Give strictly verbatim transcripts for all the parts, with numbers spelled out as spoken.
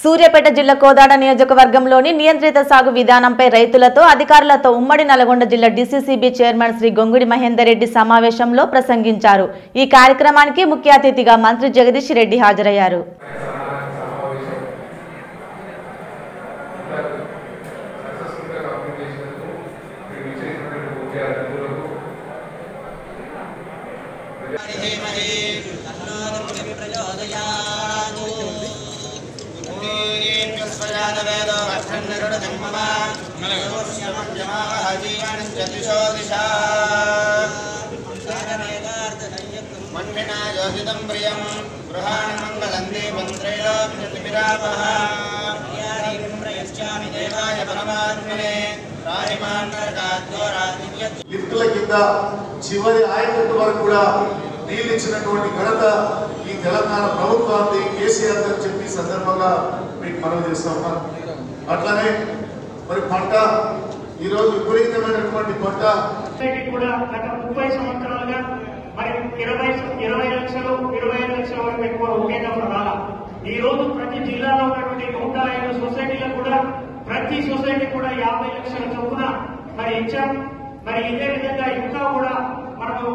సూర్యాపేట జిల్లా కోదాడ నియోజకవర్గంలోని నియంత్రిత సాగు విధానంపై రైతులతో అధికారులతో ఉమ్మడి నల్గొండ జిల్లా డీసీసీబీ చైర్మన్ శ్రీ గొంగుడి మహేందర్ రెడ్డి సమావేశంలో ప్రసంగించారు। ఈ కార్యక్రమానికి ముఖ్య అతిథిగా మంత్రి జగదీష్ రెడ్డి హాజరయ్యారు। లిఫ్ట్ల కింద చివరి ఆయకట్టు వరకు కూడా నీళ్లు ఇచ్చినటువంటి ఘనత ఈ తెలంగాణ ప్రభుత్వాన్ని కేసీఆర్ గారు చెప్పి సందర్భంగా మీకు మనం చేస్తామా। అట్లానే మరి పంట ఈ రోజు విపరీతమైనటువంటి పంట కూడా గత ముప్పై సంవత్సరాలుగా మరి ఇరవై ఇరవై లక్షలు ఇరవై ఐదు లక్షల వరకు ఎక్కువ ఒకే నెంబర్ రాలా। ఈ రోజు ప్రతి జిల్లాలో ఉన్నటువంటి నూట ఐదు సొసైటీలకు కూడా ప్రతి సొసైటీ కూడా యాభై లక్షల చొప్పున మరి ఇచ్చాం। మరి ఇదే విధంగా ఇంకా కూడా మనము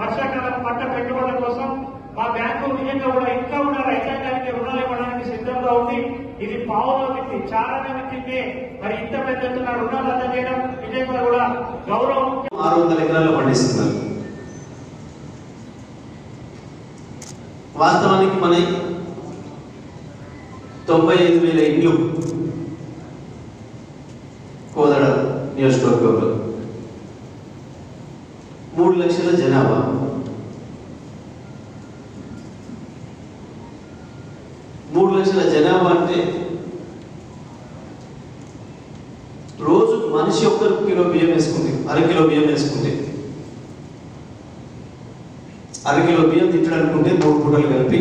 వర్షాకాలం పంట పెట్టుబడుల కోసం మా బ్యాంకు నిజంగా కూడా ఇంకా కూడా రైతాంగానికి రుణాలు ఇవ్వడానికి సిద్ధంగా ఉంది। ఇది పావులో వ్యక్తి చాలా వ్యక్తికే మరి ఇంత పెద్ద ఎత్తున రుణాలు అందజేయడం నిజంగా కూడా గౌరవం। ఆరు వందల ఎకరాలు పండిస్తున్నారు। వాస్తవానికి మన తొంభై ఐదు వేల ఇండ్లు కోదాడ నియోజకవర్గంలో, మూడు లక్షల జనాభా, మూడు లక్షల జనాభా అంటే రోజు మనిషి ఒక్కరు కిలో బియ్యం వేసుకుంది, అరకిలో బియ్యం వేసుకుంది, అరకిలో బియ్యం తింటారనుకుంటే మూడు పూటలు కలిపి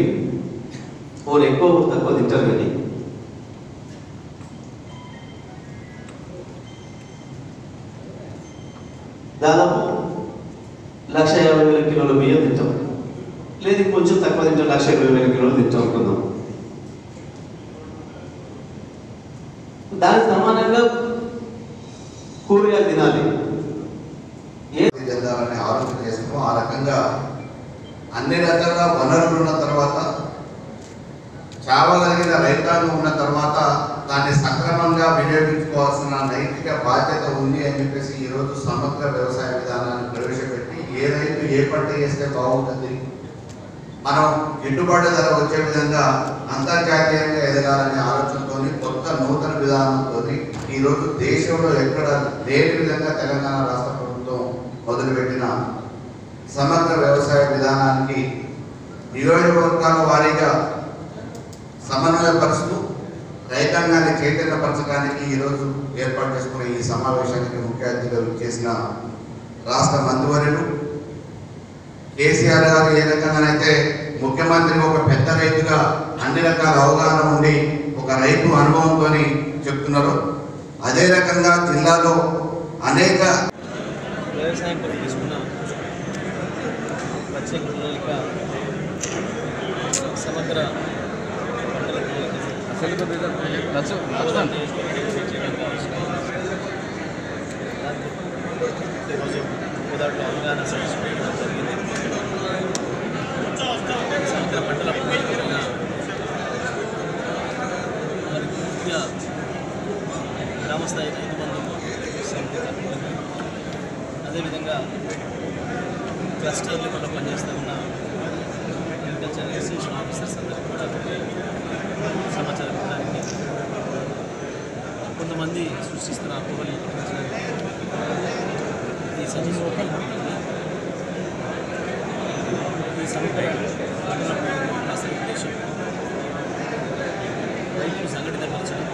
వాళ్ళు ఎక్కువ తక్కువ తింటారు। కానీ దాదాపు లక్ష యాభై వేల కిలోల బియ్యం తింటాం, లేదు కొంచెం తక్కువ తింటాం, లక్ష ఇరవై వేల కిలోలు తింటాం అనుకుందాం। దానికి సమానంగా కూరగాయలు తినాలి, ఏ జనాలని ఆలోచన చేస్తామో ఆ రకంగా అన్ని రకాల వనరులు ఉన్న తర్వాత, చావగలిగిన రైతాంగం ఉన్న తర్వాత దాన్ని సక్రమంగా వినియోగించుకోవాల్సిన నైతిక బాధ్యత ఉంది అని చెప్పేసి ఈరోజు సమగ్ర వ్యవసాయ విధానాన్ని ప్రవేశపెట్టి ఏ రైతు ఏ పంట చేస్తే బాగుంటుంది, మనం గిట్టుబాటు ధర వచ్చే విధంగా అంతర్జాతీయంగా ఎదగాలనే ఆలోచనతో కొత్త నూతన విధానంతో ఈరోజు దేశంలో ఎక్కడ లేని విధంగా తెలంగాణ రాష్ట్ర ప్రభుత్వం మొదలుపెట్టిన సమగ్ర వ్యవసాయ విధానానికి నియోజకవర్గాల వారీగా సమన్వయపరుస్తూ రైతాంగాన్ని చైతన్యపరచడానికి ఈరోజు ఏర్పాటు చేసుకున్న ఈ సమావేశానికి ముఖ్య అతిథులు చేసిన రాష్ట్ర మంత్రివర్యులు కేసీఆర్ గారు ఏ రకంగానైతే ముఖ్యమంత్రి ఒక పెద్ద రైతుగా అన్ని రకాల అవగాహన ఉండి ఒక రైతు అనుభవంతో చెప్తున్నారు, అదే రకంగా జిల్లాలో అనేక అవగాహన సముద్ర పంటల పూర్తిగా గ్రామస్థాయి రైతు బంధువులు, అదేవిధంగా క్లస్టర్లు మనం పనిచేస్తూ ఉన్న అగ్రికల్చర్ ఎక్స్టెన్షన్ ఆఫీసర్స్ అందరికీ కూడా సమాచారం ఇవ్వడానికి కొంతమంది సృష్టిస్తున్న అప్పులని ఈ సమీప ఈ సమీప ఉద్దేశం రైతులు సంఘటితపరచడం,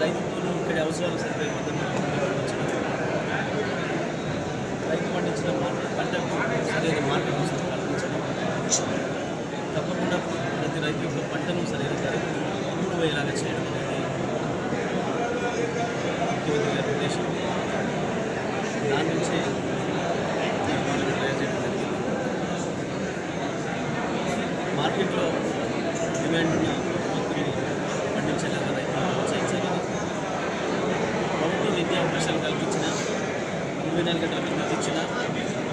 రైతులు ఇక్కడ అవసరాలు సరిపోయే మద్దతులు పండించడం, రైతు పండించిన మార్కెట్ పంటకు సరైన మార్కెట్ కోసం కల్పించడం, తప్పకుండా ప్రతి రైతు యొక్క పంటను సరైన ధరకు మూడు వేలాగా చేయడం అనేది ముఖ్యమంత్రి గారి ఉద్దేశం। దాని నుంచే మార్కెట్లో డిమాండ్ ప్రభుత్వ విద్యా అవకాశాలు కల్పించిన ఇరవై నాలుగు గంటల విద్యుత్ ఇచ్చిన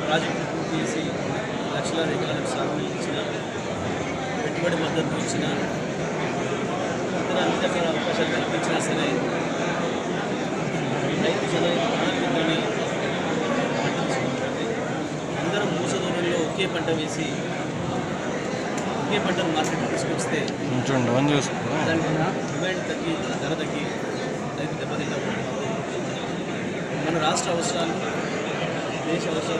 ప్రాజెక్టు పూర్తి చేసి లక్షలాది ఎకరాలకు సాగునీరు ఇచ్చిన పెట్టుబడి మద్దతు ఇచ్చిన ఇతర అన్ని రకాల అవకాశాలు కల్పించినా సరే రైతు జన ప్రాణాన్ని పట్టించుకుంటుంది. అందరూ మూస దూరంలో ఒకే పంట వేసి ఒకే పంటను మార్కెట్కి తీసుకొస్తే దానికి డిమాండ్ తగ్గి ధర తగ్గి రైతు దెబ్బతింటాం. మన రాష్ట్ర అవసరాలు దేశ అవసరాలు